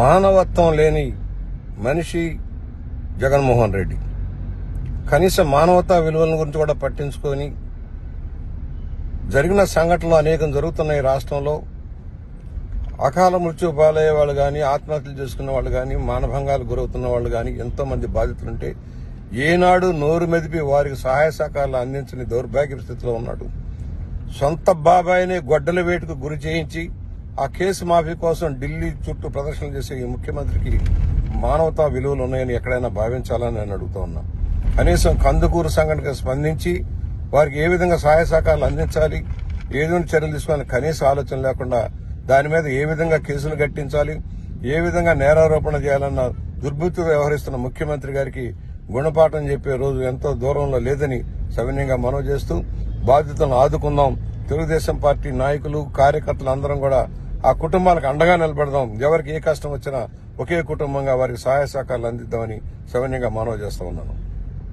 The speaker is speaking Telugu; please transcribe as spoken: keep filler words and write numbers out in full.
మానవత్వం లేని మనిషి జగన్మోహన్ రెడ్డి. కనీసం మానవతా విలువల గురించి కూడా పట్టించుకొని జరిగిన సంఘటనలు అనేకం జరుగుతున్నాయి రాష్ట్రంలో. అకాల మృత్యు పాలయ్యే వాళ్ళు కానీ, ఆత్మహత్యలు చేసుకున్న వాళ్ళు కానీ, మానభంగాలు గురవుతున్న వాళ్ళు కానీ ఎంతో మంది బాధితులుంటే ఏనాడు నోరు మెదిపి వారికి సహాయ సహకారాలు అందించని దౌర్భాగ్య స్థితిలో ఉన్నాడు. సొంత బాబాయినే గొడ్డల వేటుకు గురి చేయించి ఆ కేసు మాఫీ కోసం ఢిల్లీ చుట్టూ ప్రదర్శనలు చేసే ఈ ముఖ్యమంత్రికి మానవతా విలువలు ఉన్నాయని ఎక్కడైనా భావించాలని నేను అడుగుతా ఉన్నా. కనీసం కందుకూరు సంఘటనకు స్పందించి వారికి ఏ విధంగా సహాయ సహకారాలు అందించాలి, ఏదైనా చర్యలు తీసుకోవాలని కనీస ఆలోచన లేకుండా దాని మీద ఏ విధంగా కేసులు కట్టించాలి, ఏ విధంగా నేరారోపణ చేయాలన్న దుర్బుద్ధితో వ్యవహరిస్తున్న ముఖ్యమంత్రి గారికి గుణపాఠం చెప్పే రోజు ఎంతో దూరంలో లేదని సవినయంగా మనవి చేస్తూ, బాధితులను ఆదుకుందాం, తెలుగుదేశం పార్టీ నాయకులు కార్యకర్తలు అందరం కూడా ఆ కుటుంబాలకు అండగా నిలబడదాం, ఎవరికి ఏ కష్టం వచ్చినా ఒకే కుటుంబంగా వారికి సహాయ సహకారాలు అందిద్దామని సవినయంగా మనవి చేస్తా ఉన్నాను.